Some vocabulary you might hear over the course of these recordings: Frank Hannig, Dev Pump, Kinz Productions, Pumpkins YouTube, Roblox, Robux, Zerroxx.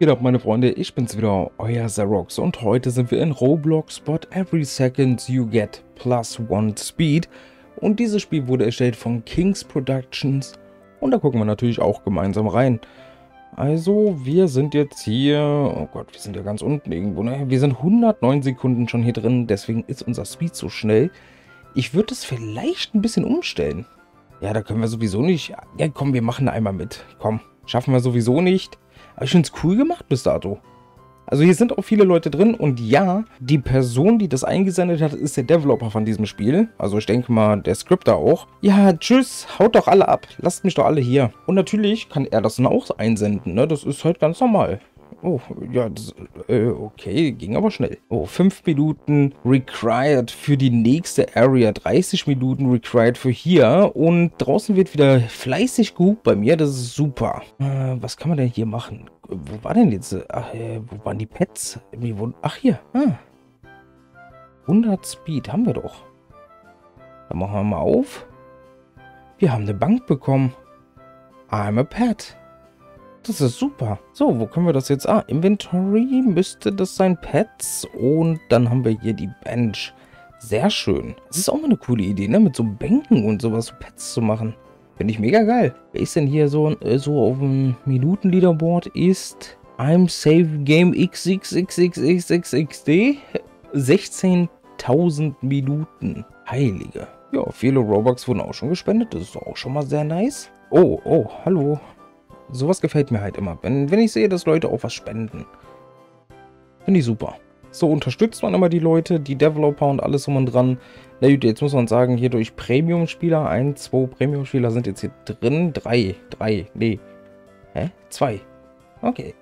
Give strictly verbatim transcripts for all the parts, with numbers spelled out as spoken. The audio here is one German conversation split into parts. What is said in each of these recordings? Geht ab, meine Freunde, ich bin's wieder, euer Zerroxx, und heute sind wir in Roblox But Every Second You Get Plus One Speed. Und dieses Spiel wurde erstellt von Kinz Productions und da gucken wir natürlich auch gemeinsam rein. Also wir sind jetzt hier, oh Gott, wir sind ja ganz unten irgendwo, ne? Wir sind hundertneun Sekunden schon hier drin, deswegen ist unser Speed so schnell. Ich würde es vielleicht ein bisschen umstellen. Ja, da können wir sowieso nicht. Ja, komm, wir machen einmal mit. Komm, schaffen wir sowieso nicht. Aber ich finde es cool gemacht bis dato. Also hier sind auch viele Leute drin und ja, die Person, die das eingesendet hat, ist der Developer von diesem Spiel. Also ich denke mal, der Scripter auch. Ja, tschüss, haut doch alle ab. Lasst mich doch alle hier. Und natürlich kann er das dann auch einsenden, ne? Das ist halt ganz normal. Oh, ja, das, äh, okay, ging aber schnell. Oh, fünf Minuten required für die nächste Area, dreißig Minuten required für hier. Und draußen wird wieder fleißig gehupt bei mir, das ist super. Äh, was kann man denn hier machen? Wo war denn jetzt? Ach, äh, wo waren die Pets? Ach, hier. Ah. hundert Speed haben wir doch. Dann machen wir mal auf. Wir haben eine Bank bekommen. I'm a Pet. Das ist super. So, wo können wir das jetzt? Ah, Inventory müsste das sein, Pets. Und dann haben wir hier die Bench. Sehr schön. Das ist auch mal eine coole Idee, ne? Mit so Bänken und sowas, so Pets zu machen. Finde ich mega geil. Wer ist denn hier so, äh, so auf dem Minuten-Leaderboard ist? I'm Save Game XXXXXXXXD. sechzehntausend Minuten. Heilige. Ja, viele Robux wurden auch schon gespendet. Das ist auch schon mal sehr nice. Oh, oh, hallo. Sowas gefällt mir halt immer, wenn, wenn ich sehe, dass Leute auch was spenden. Finde ich super. So unterstützt man immer die Leute, die Developer und alles um und dran. Na gut, jetzt muss man sagen, hier durch Premium-Spieler, ein, zwei Premium-Spieler sind jetzt hier drin. Drei, drei, nee. Hä? Zwei. Okay.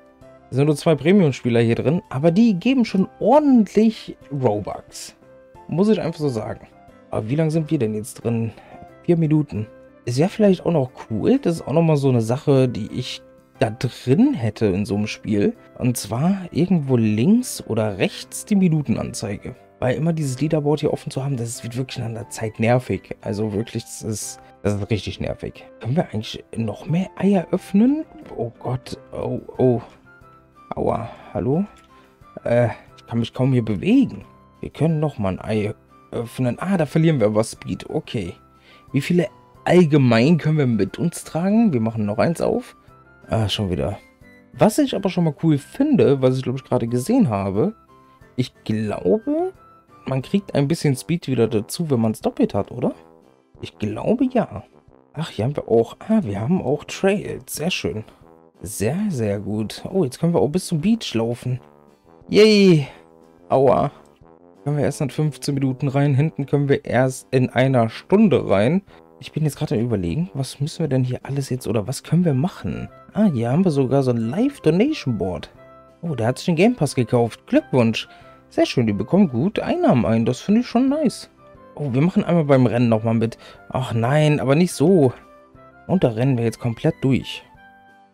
Es sind nur zwei Premium-Spieler hier drin, aber die geben schon ordentlich Robux. Muss ich einfach so sagen. Aber wie lange sind wir denn jetzt drin? Vier Minuten. Ist ja vielleicht auch noch cool, das ist auch nochmal so eine Sache, die ich da drin hätte in so einem Spiel. Und zwar irgendwo links oder rechts die Minutenanzeige. Weil immer dieses Leaderboard hier offen zu haben, das wird wirklich an der Zeit nervig. Also wirklich, das ist, das ist richtig nervig. Können wir eigentlich noch mehr Eier öffnen? Oh Gott, oh, oh. Aua, hallo? Äh, ich kann mich kaum hier bewegen. Wir können nochmal ein Ei öffnen. Ah, da verlieren wir aber Speed, okay. Wie viele allgemein können wir mit uns tragen. Wir machen noch eins auf. Ah, schon wieder. Was ich aber schon mal cool finde, was ich glaube ich gerade gesehen habe, ich glaube, man kriegt ein bisschen Speed wieder dazu, wenn man es doppelt hat, oder? Ich glaube ja. Ach, hier haben wir auch. Ah, wir haben auch Trails. Sehr schön. Sehr, sehr gut. Oh, jetzt können wir auch bis zum Beach laufen. Yay. Aua. Können wir erst in fünfzehn Minuten rein. Hinten können wir erst in einer Stunde rein. Ich bin jetzt gerade am Überlegen, was müssen wir denn hier alles jetzt, oder was können wir machen? Ah, hier haben wir sogar so ein Live-Donation-Board. Oh, der hat sich den Game Pass gekauft. Glückwunsch. Sehr schön, die bekommen gut Einnahmen ein. Das finde ich schon nice. Oh, wir machen einmal beim Rennen nochmal mit. Ach nein, aber nicht so. Und da rennen wir jetzt komplett durch.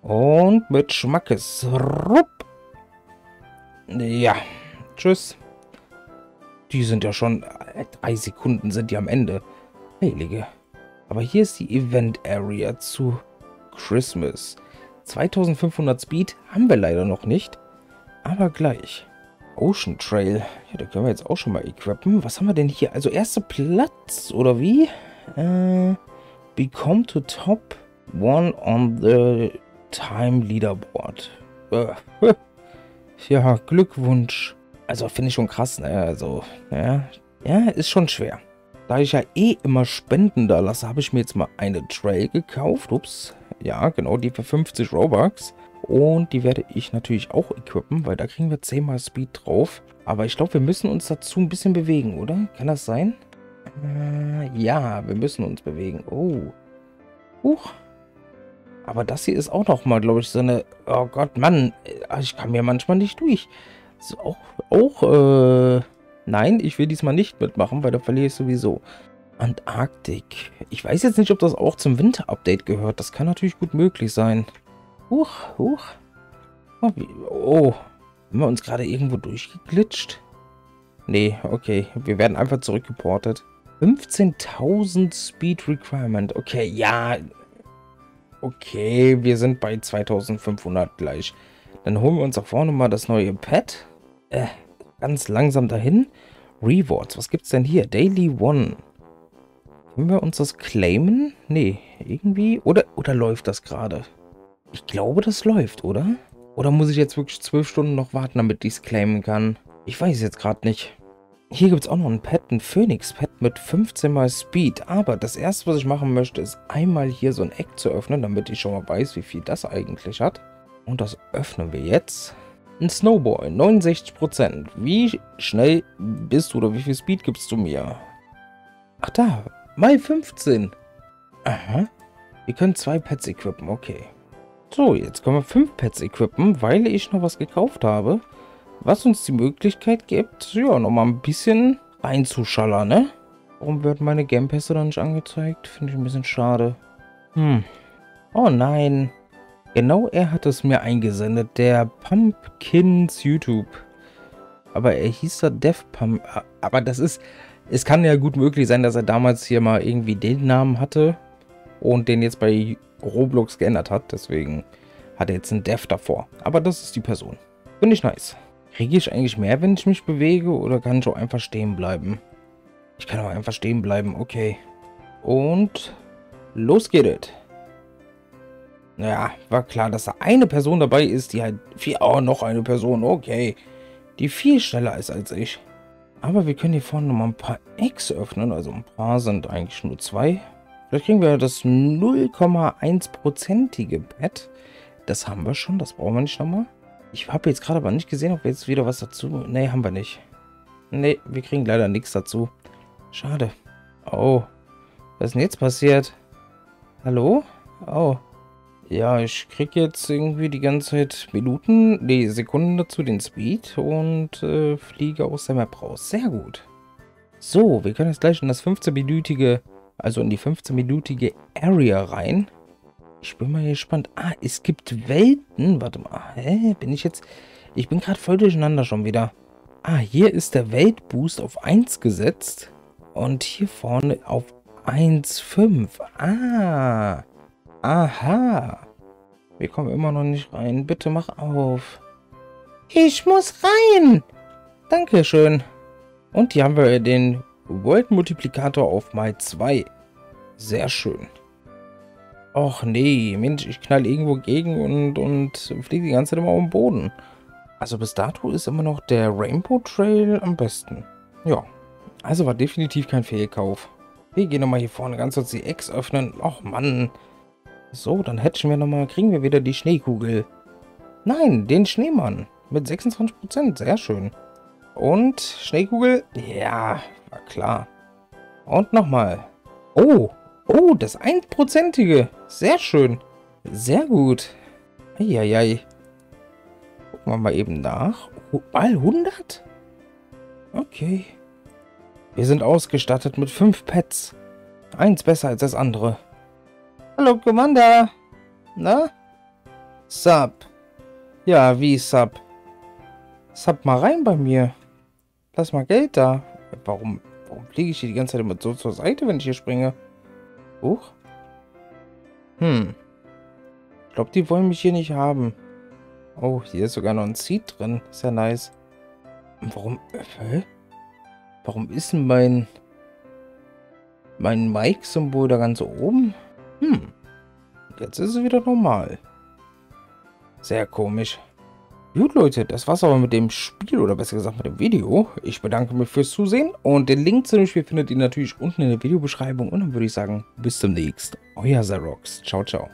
Und mit Schmackes. Rupp. Ja, tschüss. Die sind ja schon, drei Sekunden sind die am Ende. Heilige. Aber hier ist die Event Area zu Christmas. zweitausendfünfhundert Speed haben wir leider noch nicht. Aber gleich. Ocean Trail. Ja, da können wir jetzt auch schon mal equippen. Was haben wir denn hier? Also erster Platz, oder wie? Äh, become to top one on the time leaderboard. Äh, ja, Glückwunsch. Also finde ich schon krass. Ne? Also, ja, ja, ist schon schwer. Da ich ja eh immer Spenden da lasse, habe ich mir jetzt mal eine Trail gekauft. Ups, ja genau, die für fünfzig Robux. Und die werde ich natürlich auch equippen, weil da kriegen wir zehn mal Speed drauf. Aber ich glaube, wir müssen uns dazu ein bisschen bewegen, oder? Kann das sein? Äh, ja, wir müssen uns bewegen. Oh. Huch. Aber das hier ist auch nochmal, glaube ich, so eine... Oh Gott, Mann, ich kann mir manchmal nicht durch. Ist auch... auch äh Nein, ich will diesmal nicht mitmachen, weil da verliere ich sowieso. Antarktik. Ich weiß jetzt nicht, ob das auch zum Winter-Update gehört. Das kann natürlich gut möglich sein. Huch, huch. Oh, wie, oh. Haben wir uns gerade irgendwo durchgeglitscht? Nee, okay. Wir werden einfach zurückgeportet. fünfzehntausend Speed Requirement. Okay, ja. Okay, wir sind bei zweitausendfünfhundert gleich. Dann holen wir uns auch vorne mal das neue Pad. Äh, ganz langsam dahin. Rewards, was gibt's denn hier? Daily One. Können wir uns das claimen? Nee, irgendwie. Oder, oder läuft das gerade? Ich glaube, das läuft, oder? Oder muss ich jetzt wirklich zwölf Stunden noch warten, damit ich es claimen kann? Ich weiß jetzt gerade nicht. Hier gibt es auch noch ein Pad, ein Phoenix-Pad mit fünfzehn mal Speed. Aber das erste, was ich machen möchte, ist einmal hier so ein Eck zu öffnen, damit ich schon mal weiß, wie viel das eigentlich hat. Und das öffnen wir jetzt. Ein Snowball, neunundsechzig Prozent. Wie schnell bist du oder wie viel Speed gibst du mir? Ach da, mal fünfzehn. Aha. Wir können zwei Pads equippen, okay. So, jetzt können wir fünf Pads equippen, weil ich noch was gekauft habe. Was uns die Möglichkeit gibt, ja, nochmal ein bisschen reinzuschallern, ne? Warum werden meine Gamepässe dann nicht angezeigt? Finde ich ein bisschen schade. Hm. Oh nein. Genau, er hat es mir eingesendet, der Pumpkins YouTube. Aber er hieß da Dev Pump. Aber das ist, es kann ja gut möglich sein, dass er damals hier mal irgendwie den Namen hatte und den jetzt bei Roblox geändert hat. Deswegen hat er jetzt einen Dev davor. Aber das ist die Person. Finde ich nice. Kriege ich eigentlich mehr, wenn ich mich bewege, oder kann ich auch einfach stehen bleiben? Ich kann auch einfach stehen bleiben, okay. Und los geht es. Naja, war klar, dass da eine Person dabei ist, die halt viel... Oh, noch eine Person, okay. Die viel schneller ist als ich. Aber wir können hier vorne nochmal ein paar Ecks öffnen. Also ein paar sind eigentlich nur zwei. Vielleicht kriegen wir das null Komma eins prozentige Pad. Das haben wir schon, das brauchen wir nicht nochmal. Ich habe jetzt gerade aber nicht gesehen, ob wir jetzt wieder was dazu... Ne, haben wir nicht. Ne, wir kriegen leider nichts dazu. Schade. Oh. Was ist denn jetzt passiert? Hallo? Oh. Ja, ich kriege jetzt irgendwie die ganze Zeit Minuten, ne, Sekunden dazu, den Speed und äh, fliege aus der Map raus. Sehr gut. So, wir können jetzt gleich in das fünfzehnminütige, also in die fünfzehnminütige Area rein. Ich bin mal gespannt. Ah, es gibt Welten. Warte mal. Hä? Bin ich jetzt... Ich bin gerade voll durcheinander schon wieder. Ah, hier ist der Weltboost auf eins gesetzt. Und hier vorne auf eins Komma fünf. Ah. Aha. Wir kommen immer noch nicht rein. Bitte mach auf. Ich muss rein. Dankeschön. Und hier haben wir den World-Multiplikator auf mal zwei. Sehr schön. Och nee, Mensch, ich knall irgendwo gegen und, und fliege die ganze Zeit immer auf den Boden. Also bis dato ist immer noch der Rainbow Trail am besten. Ja, also war definitiv kein Fehlkauf. Wir gehen nochmal hier vorne ganz kurz die Ecks öffnen. Och Mann. So, dann hätten wir nochmal, kriegen wir wieder die Schneekugel. Nein, den Schneemann mit sechsundzwanzig Prozent, sehr schön. Und Schneekugel, ja, war klar. Und nochmal. Oh. Oh, das einprozentige. Sehr schön. Sehr gut. Eieiei. Gucken wir mal eben nach. Mal hundert? Okay. Wir sind ausgestattet mit fünf Pads. Eins besser als das andere. Hallo, Commander. Na? Sub. Ja, wie Sub? Sub mal rein bei mir. Lass mal Geld da. Warum, warum fliege ich hier die ganze Zeit immer so zur Seite, wenn ich hier springe? Hoch? Hm. Ich glaube, die wollen mich hier nicht haben. Oh, hier ist sogar noch ein Seed drin. Ist ja nice. Warum? Hä? Warum ist denn mein... mein Mic-Symbol da ganz oben? Hm. Jetzt ist es wieder normal. Sehr komisch. Gut, Leute, das war's aber mit dem Spiel, oder besser gesagt mit dem Video. Ich bedanke mich fürs Zusehen und den Link zu dem Spiel findet ihr natürlich unten in der Videobeschreibung. Und dann würde ich sagen, bis zum nächsten. Euer Zerroxx. Ciao, ciao.